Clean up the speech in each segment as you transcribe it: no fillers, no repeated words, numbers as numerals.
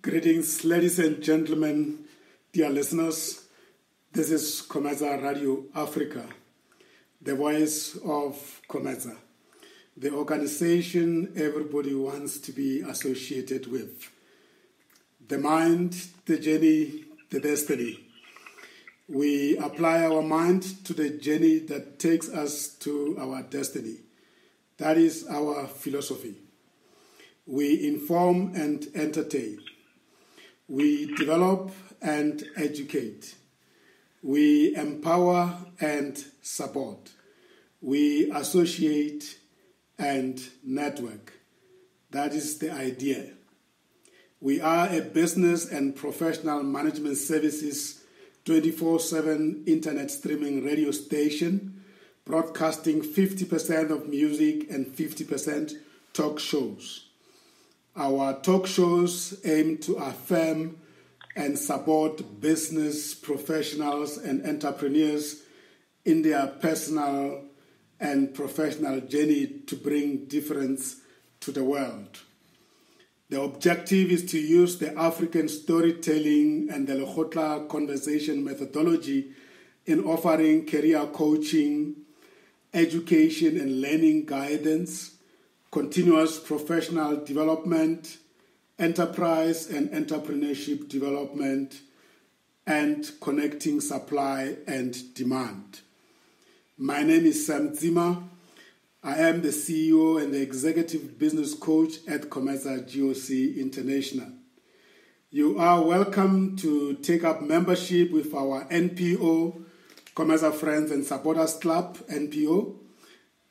Greetings, ladies and gentlemen, dear listeners. This is COMETSA Radio Africa, the voice of COMETSA, the organization everybody wants to be associated with. The mind, the journey, the destiny. We apply our mind to the journey that takes us to our destiny. That is our philosophy. We inform and entertain. We develop and educate. We empower and support. We associate and network. That is the idea. We are a business and professional management services 24/7 internet streaming radio station, broadcasting 50% of music and 50% talk shows. Our talk shows aim to affirm and support business professionals and entrepreneurs in their personal and professional journey to bring difference to the world. The objective is to use the African storytelling and the Lekgotla conversation methodology in offering career coaching, education and learning guidance, continuous professional development, enterprise and entrepreneurship development, and connecting supply and demand. My name is Sam Zima. I am the CEO and the Executive Business Coach at COMETSA GOC International. You are welcome to take up membership with our NPO, COMETSA Friends and Supporters Club, NPO,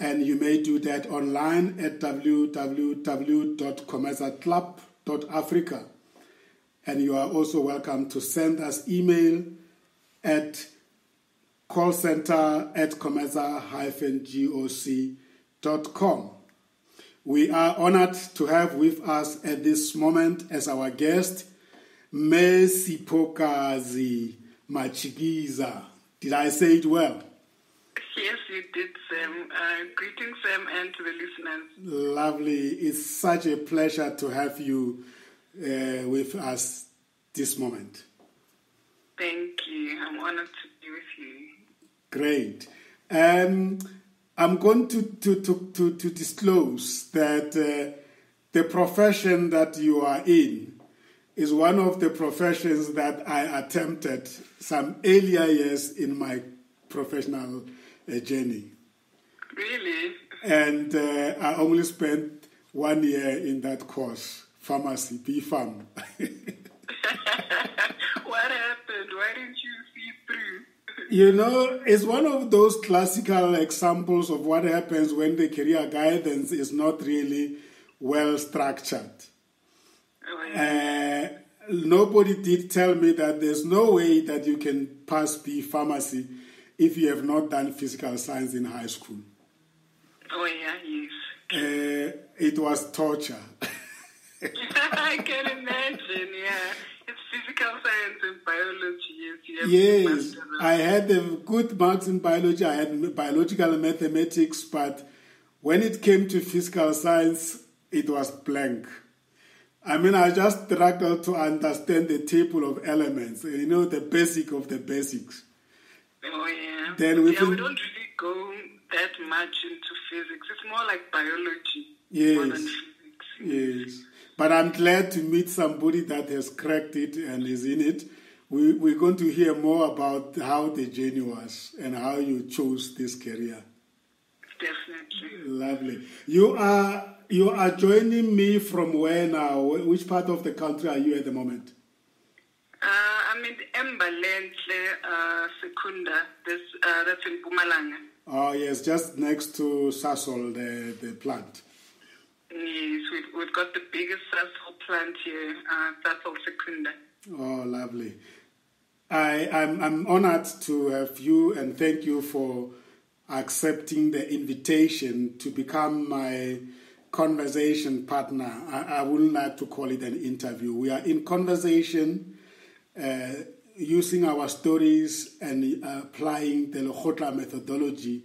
and you may do that online at www.cometsaclub.africa. And you are also welcome to send us email at callcenter@comesa-goc.com. We are honored to have with us at this moment as our guest, Ms. Siphokazi Matshikiza. Did I say it well? Yes, you did, Sam. Greetings, Sam, and to the listeners. Lovely. It's such a pleasure to have you with us this moment. Thank you. I'm honored to be with you. Great. I'm going to disclose that the profession that you are in is one of the professions that I attempted some earlier years in my professional journey. Really? And I only spent 1 year in that course, pharmacy, B Pharm. What happened? Why didn't you see through? You know, it's one of those classical examples of what happens when the career guidance is not really well structured. Oh, yeah. Nobody did tell me that there's no way that you can pass B Pharmacy if you have not done physical science in high school. Oh, yeah, yes. It was torture. I can imagine, yeah. It's physical science and biology. Yes, I had good marks in biology. I had biological mathematics, but when it came to physical science, it was blank. I mean, I just struggled to understand the table of elements, you know, the basic of the basics. Oh, yeah. Then we don't really go that much into physics. It's more like biology. Yes. More than physics. Yes. But I'm glad to meet somebody that has cracked it and is in it. We're going to hear more about how the journey was and how you chose this career. Definitely. Lovely. You are joining me from where now? Which part of the country are you at the moment? I'm in Embalenhle Secunda. That's in Mpumalanga. Oh, yes, just next to Sasol, the plant. Yes, we've got the biggest Sasol plant here, Sasol Secunda. Oh, lovely. I'm honored to have you and thank you for accepting the invitation to become my conversation partner. I wouldn't like to call it an interview. We are in conversation using our stories and applying the Lekgotla methodology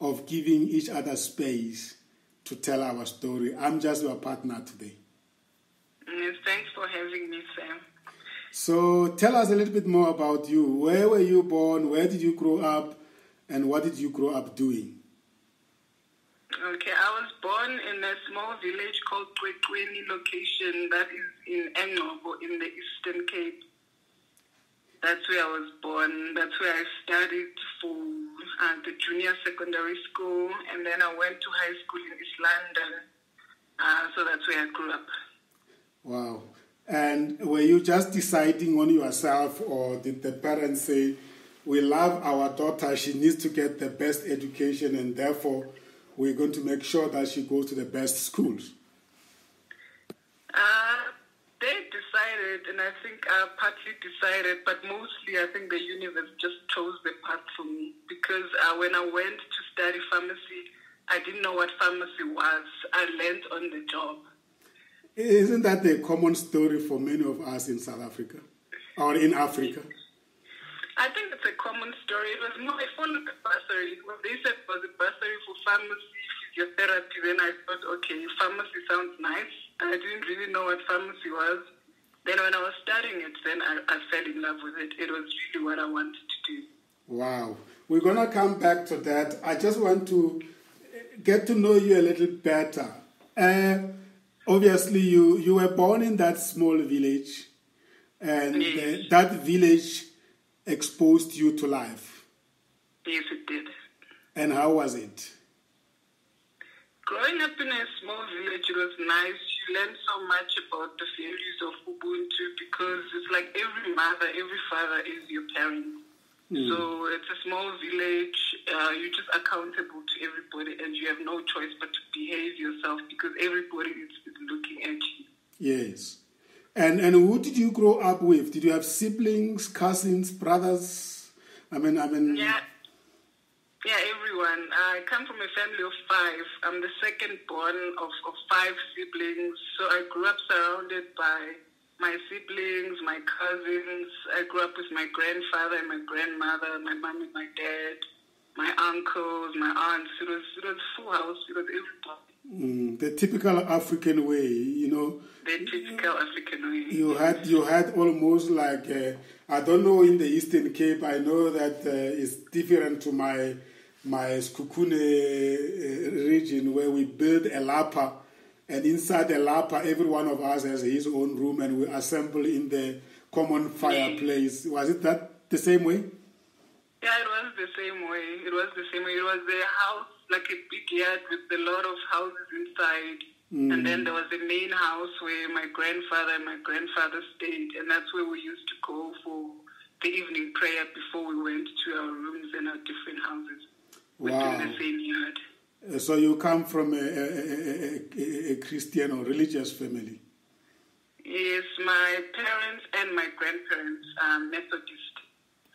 of giving each other space to tell our story. I'm just your partner today. Yes, thanks for having me, So tell us a little bit more about you. Where were you born? Where did you grow up? And what did you grow up doing? Okay, I was born in a small village called Qweqweni location that is in Engcobo in the Eastern Cape. That's where I was born. That's where I studied for the junior secondary school, and then I went to high school in East London. So that's where I grew up. Wow. And were you just deciding on yourself, or did the parents say, we love our daughter, she needs to get the best education, and therefore we're going to make sure that she goes to the best schools? They decided, and I think I partly decided, but mostly I think the universe just chose the path for me, because when I went to study pharmacy, I didn't know what pharmacy was. I learned on the job. Isn't that a common story for many of us in South Africa or in Africa? I think it's a common story. It was more, I found a bursary. When they said it was a bursary for pharmacy, physiotherapy, then I thought, okay, pharmacy sounds nice. I didn't really know what pharmacy was. Then when I was studying it, then I fell in love with it. It was really what I wanted to do. Wow. We're going to come back to that. I just want to get to know you a little better. Obviously, you were born in that small village, and yes, that village exposed you to life. Yes, it did. And how was it? Growing up in a small village, it was nice. You learned so much about the values of Ubuntu, because it's like every mother, every father is your parent. Mm. So it's a small village. You're just accountable to everybody, and you have no choice but to behave yourself, because everybody is looking at you. Yes. And who did you grow up with? Did you have siblings, cousins, brothers? I mean. Yeah, everyone. I come from a family of five. I'm the second born of five siblings. So I grew up surrounded by my siblings, my cousins. I grew up with my grandfather and my grandmother, my mom and my dad, my uncles, my aunts. It was full house. It was everything. The typical African way, you know. The typical African way. You had almost like I don't know in the Eastern Cape. I know that it's different to my Skukune region, where we build a lapa. And inside the lapa, every one of us has his own room, and we assemble in the common fireplace. Was it that the same way? Yeah, it was the same way. It was a house, like a big yard with a lot of houses inside. Mm. And then there was a main house where my grandfather and my grandfather stayed. And that's where we used to go for the evening prayer before we went to our rooms and our different houses within the same yard. So you come from a Christian or religious family? Yes, my parents and my grandparents are Methodist.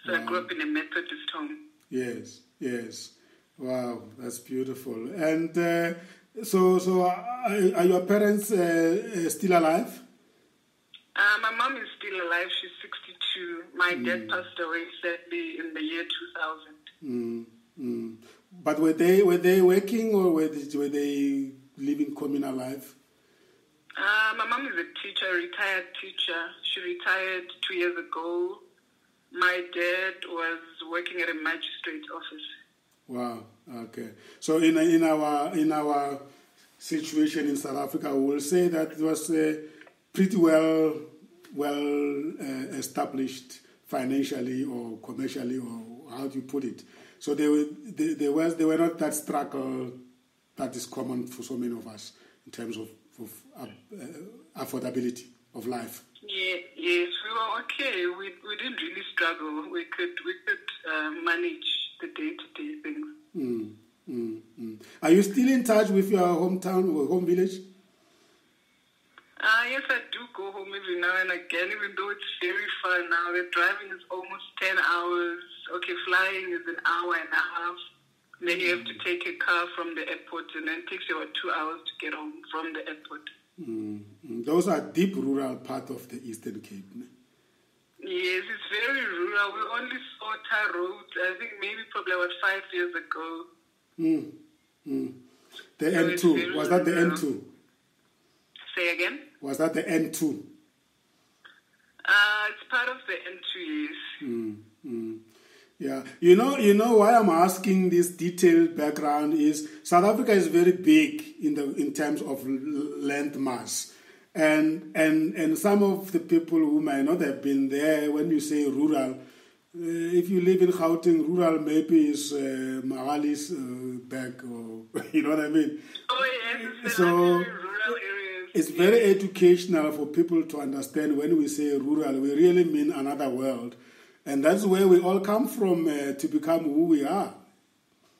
So wow. I grew up in a Methodist home. Yes, yes. Wow, that's beautiful. And so are your parents still alive? My mom is still alive. She's 62. My dad passed away, sadly, in the year 2000. Mm. Mm. But were they working, or were they living communal life? My mom is a teacher, a retired teacher. She retired 2 years ago. My dad was working at a magistrate's office. Wow. Okay. So in our situation in South Africa, we will say that it was a pretty well established financially or commercially, or how do you put it? So they were not that struggle that is common for so many of us in terms of affordability of life. Yeah, yes, we were okay. We didn't really struggle. We could manage the day-to-day things. Mm, mm, mm. Are you still in touch with your hometown or home village? Yes, I do go home every now and again, even though it's very far now. The driving is almost 10 hours. Okay, flying is an hour and a half. Then you have to take a car from the airport, and then it takes you about 2 hours to get home from the airport. Mm. Those are deep rural part of the Eastern Cape. No? Yes, it's very rural. We only saw tar roads, I think probably about 5 years ago. Mm. Mm. The M2, was that the M2? Say again? Was that the N2? It's part of the entries. Yeah, you know why I'm asking this detailed background is South Africa is very big in terms of land mass, and some of the people who might not have been there when you say rural. If you live in Gauteng, rural maybe is Mahali's back, or you know what I mean. Oh yes, so rural areas. It's very educational for people to understand when we say rural, we really mean another world, and that's where we all come from to become who we are.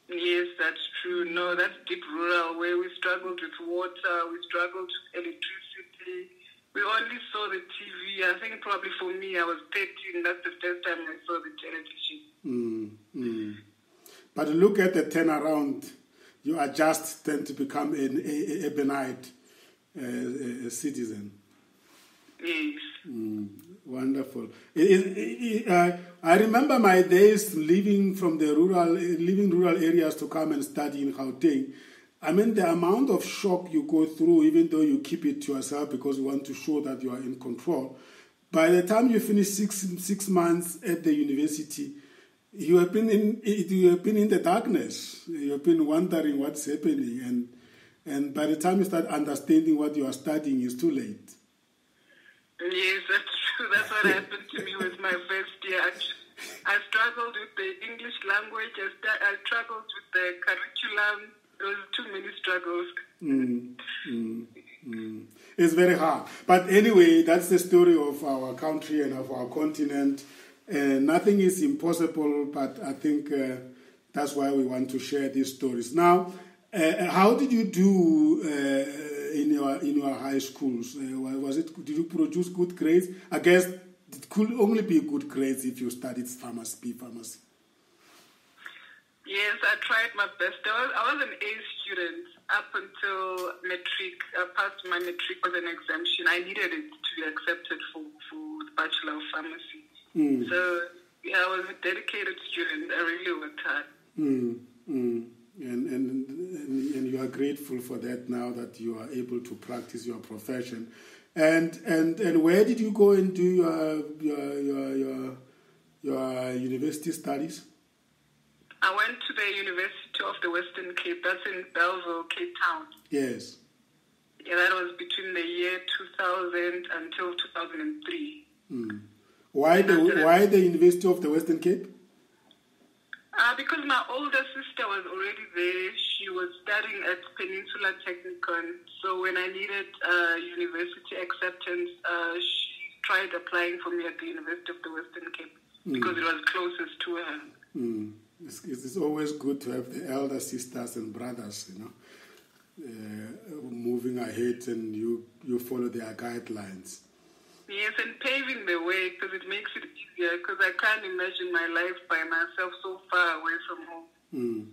Yes, that's true. No, that's deep rural where we struggled with water, we struggled with electricity. We only saw the TV. I think probably for me, I was 13. That's the first time I saw the television. But look at the turnaround. You adjust then to become an urbanite citizen. Yes. Wonderful. I remember my days leaving rural areas to come and study in Gauteng. I mean, the amount of shock you go through, even though you keep it to yourself because you want to show that you are in control. By the time you finish six months at the university, you have been in the darkness. You have been wondering what's happening, and by the time you start understanding what you are studying, it's too late. Yes, that's true. That's what happened to me with my first year. I struggled with the English language. I struggled with the curriculum. There was too many struggles. It's very hard. But anyway, that's the story of our country and of our continent. Nothing is impossible, but I think that's why we want to share these stories. Now, how did you do in your high schools? Did you produce good grades? I guess it could only be good grades if you studied pharmacy, B Pharmacy. Yes, I tried my best. I was an A student up until matric. I passed my matric with an exemption. I needed it to be accepted for the Bachelor of Pharmacy. So, yeah, I was a dedicated student. I really worked hard. And you are grateful for that now that you are able to practice your profession. And where did you go and do your university studies? I went to the University of the Western Cape. That's in Belleville, Cape Town. Yes. Yeah, that was between the year 2000 until 2003. Why the University of the Western Cape? Because my older sister was already there. She was studying at Peninsula Technicon. So when I needed university acceptance, she tried applying for me at the University of the Western Cape because it was closest to her. It's always good to have the elder sisters and brothers, you know, moving ahead, and you follow their guidelines. Yes, and paving the way, because it makes it easier, because I can't imagine my life by myself so far away from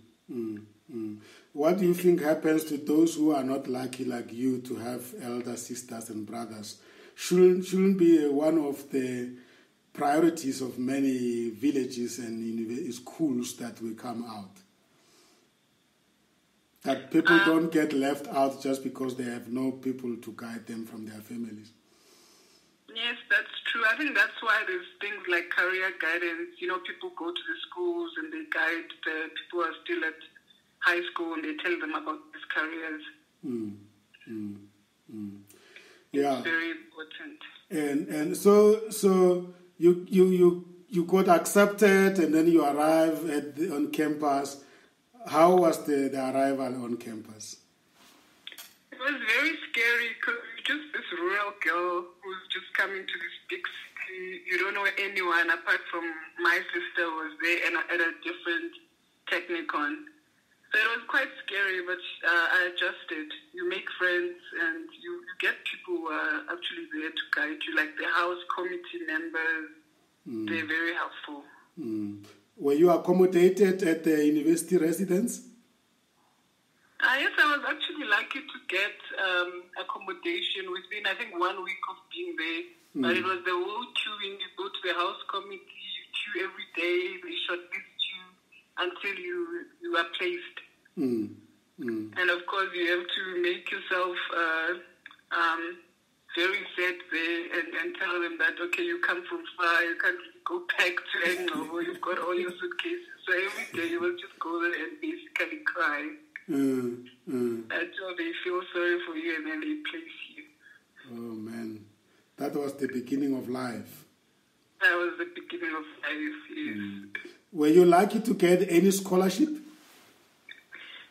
home. What do you think happens to those who are not lucky like you to have elder sisters and brothers? Shouldn't be one of the priorities of many villages and schools that will come out. That people don't get left out just because they have no people to guide them from their families. Yes, that's true. I think that's why there's things like career guidance. You know, people go to the schools and they guide the people who are still at high school and they tell them about these careers. Yeah. It's very important. And so You got accepted, and then you arrived on campus. How was the arrival on campus? It was very scary because you're just this rural girl who's just coming to this big city. You don't know anyone apart from my sister who was there and at a different technicon. So it was quite scary, but I adjusted. You make friends, and you get people who are actually there to guide you, like the house committee members. They're very helpful. Were you accommodated at the university residence? Yes, I was actually lucky to get accommodation within, I think, 1 week of being there. But it was the whole queuing. You go to the house committee, you queue every day, they shortlist you until you are placed. And, of course, you have to make yourself very sad there and tell them that, okay, you come from far, you can't go back to Engcobo, you've got all your suitcases. So every day you will just go there and basically cry until they feel sorry for you and then they place you. Oh, man. That was the beginning of life. That was the beginning of life, yes. Mm. Were you lucky to get any scholarship?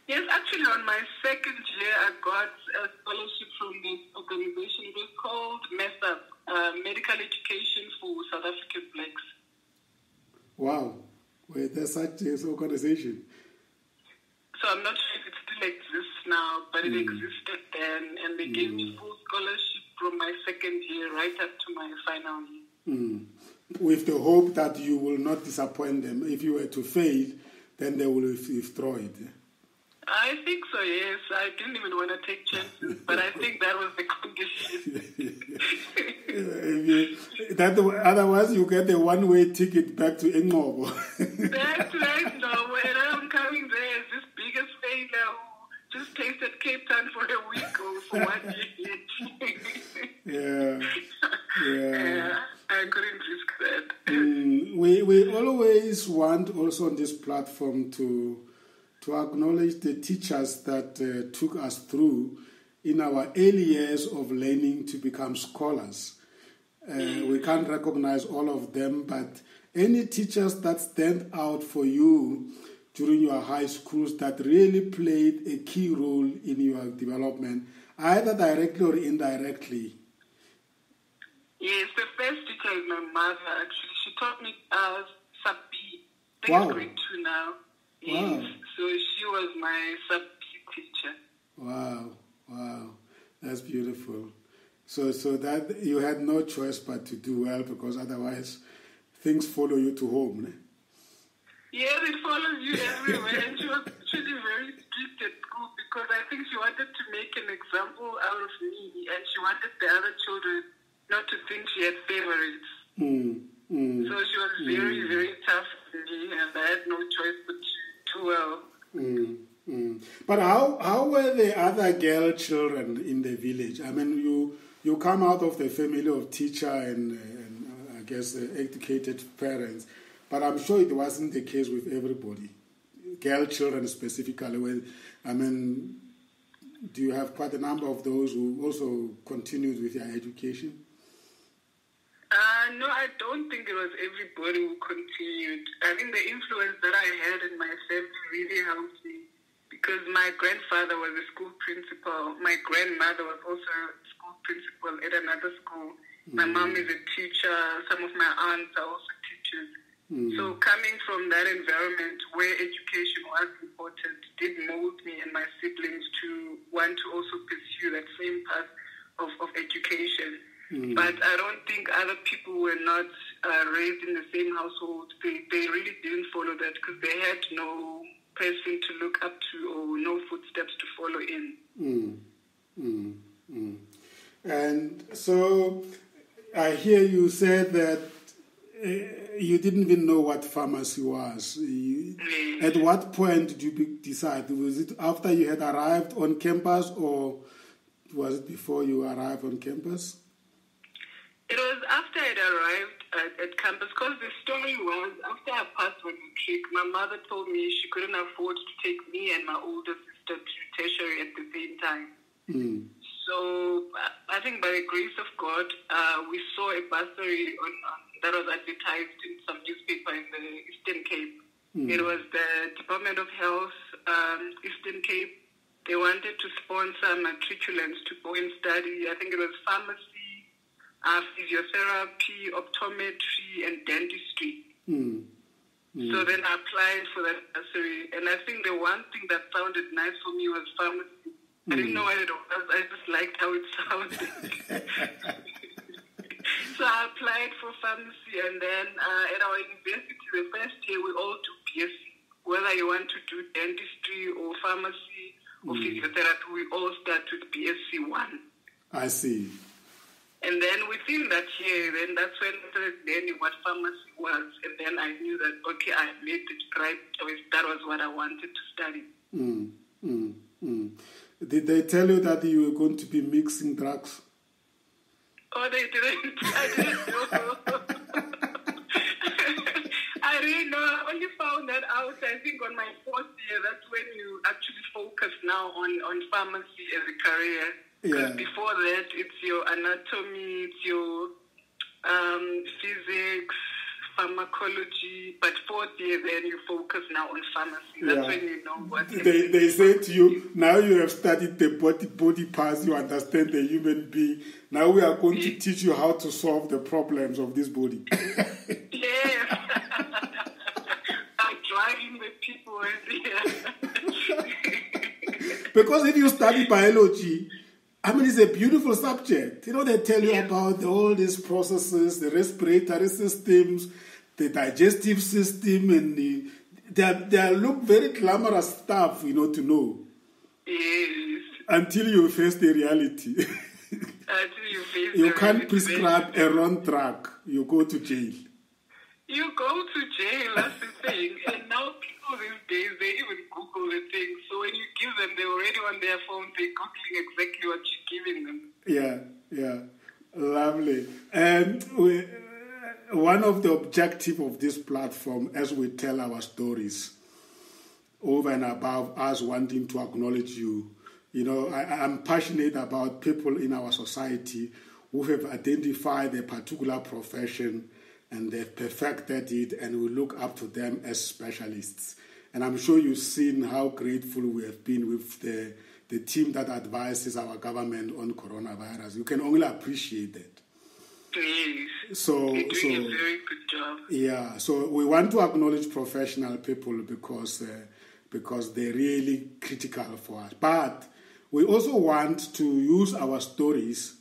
Yes, actually on my second year I got a scholarship from this organization. It was called MESA, Medical Education for South African Blacks. Wow, well, there's such an organization. So I'm not sure if it still exists now, but it existed then, and they gave me full scholarship from my second year right up to my final year. Mm. With the hope that you will not disappoint them. If you were to fail, then they will withdraw it. I think so, yes. I didn't even want to take chances, but I think that was the condition. Otherwise, you get a one-way ticket back to Engcobo. That's right, no. And I'm coming there as this biggest failure who just tasted Cape Town for a week or for 1 year. Yeah. I couldn't risk that. We always want also on this platform to acknowledge the teachers that took us through in our early years of learning to become scholars. We can't recognize all of them, but any teachers that stand out for you during your high schools that really played a key role in your development, either directly or indirectly? Yes, the first teacher is my mother, actually. She taught me Sabi. I think it's grade 2 now. Wow. Yes, so she was my sub teacher. Wow, that's beautiful. So that you had no choice but to do well, because otherwise things follow you to home. Eh? Yeah, it follows you everywhere. And she was actually very strict at school because I think she wanted to make an example out of me, and she wanted the other children not to think she had favorites. So she was very, very tough on me, and I had no choice but to. Well. But how were the other girl children in the village? I mean, you come out of the family of teacher and I guess educated parents, but I'm sure it wasn't the case with everybody. Girl children specifically. Do you have quite a number of those who also continued with their education? No, I don't think it was everybody who continued. I think the influence that I had in my family really helped me because my grandfather was a school principal. My grandmother was also a school principal at another school. My mom is a teacher. Some of my aunts are also teachers. So coming from that environment where education was important did mold me and my siblings to want to also pursue that same path of education. But I don't think other people were not raised in the same household. They really didn't follow that because they had no person to look up to or no footsteps to follow in. And so I hear you say that you didn't even know what pharmacy was. At what point did you decide? Was it after you had arrived on campus or was it before you arrived on campus? It was after I arrived at campus, because the story was, after I passed my matric, my mother told me she couldn't afford to take me and my older sister to tertiary at the same time. So I think by the grace of God, we saw a bursary that was advertised in some newspaper in the Eastern Cape. It was the Department of Health, Eastern Cape. They wanted to sponsor matriculants to go and study. I think it was pharmacy, physiotherapy, optometry, and dentistry. So then I applied for that bursary, and I think the one thing that sounded nice for me was pharmacy. I didn't know what it was, I just liked how it sounded. So I applied for pharmacy, and then at our university, the first year, we all do BSc. Whether you want to do dentistry or pharmacy or physiotherapy, we all start with BSc 1. I see. And then within that year, then that's when I started learning what pharmacy was. And then I knew that, okay, I made the right choice. That was what I wanted to study. Did they tell you that you were going to be mixing drugs? Oh, they didn't. I didn't know. I really know. I only found that out, I think, on my fourth year. That's when you actually focus now on pharmacy as a career. Because before that, it's your anatomy, it's your physics, pharmacology. But fourth year, then you focus now on pharmacy. That's when you know what they say to you. Now you have studied the body parts. You understand the human being. Now we are going to teach you how to solve the problems of this body. Yes. I'm driving with people. Because if you study biology, I mean, it's a beautiful subject. You know, they tell you about all these processes, the respiratory systems, the digestive system, and they look very glamorous stuff, you know, to know. Yes. Until you face the reality. Until you face the reality. You can't prescribe a wrong drug. You go to jail. You go to jail, that's the thing. And now people these days, they even Google the thing. So when you give them, they're already on their phone, they're Googling exactly what you're giving them. Yeah. Lovely. And one of the objectives of this platform, as we tell our stories, over and above us wanting to acknowledge you, you know, I'm passionate about people in our society who have identified a particular profession and they've perfected it, and we look up to them as specialists. And I'm sure you've seen how grateful we have been with the team that advises our government on coronavirus. You can only appreciate that. Yes. So, you're doing a very good job. Yeah, so we want to acknowledge professional people because they're really critical for us. But we also want to use our stories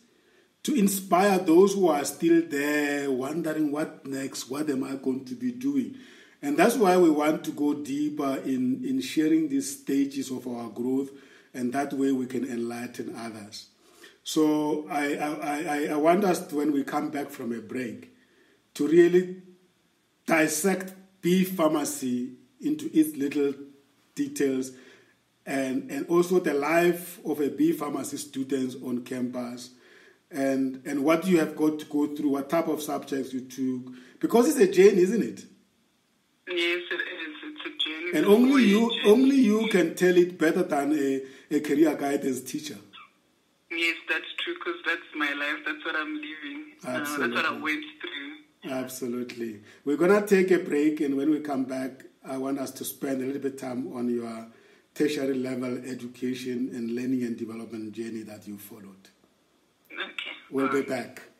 to inspire those who are still there, wondering what next, what am I going to be doing? And that's why we want to go deeper in sharing these stages of our growth, and that way we can enlighten others. So I want us, to, when we come back from a break, to really dissect B Pharmacy into its little details, and also the life of a B Pharmacy student on campus, and what you have got to go through, what type of subjects you took. Because it's a journey, isn't it? Yes, it is. It's a journey. And only you can tell it better than a career guidance teacher. Yes, that's true, because that's my life. That's what I'm living. Absolutely. That's what I went through. Absolutely. We're going to take a break, and when we come back, I want us to spend a little bit of time on your tertiary level education and learning and development journey that you followed. Okay. We'll be back.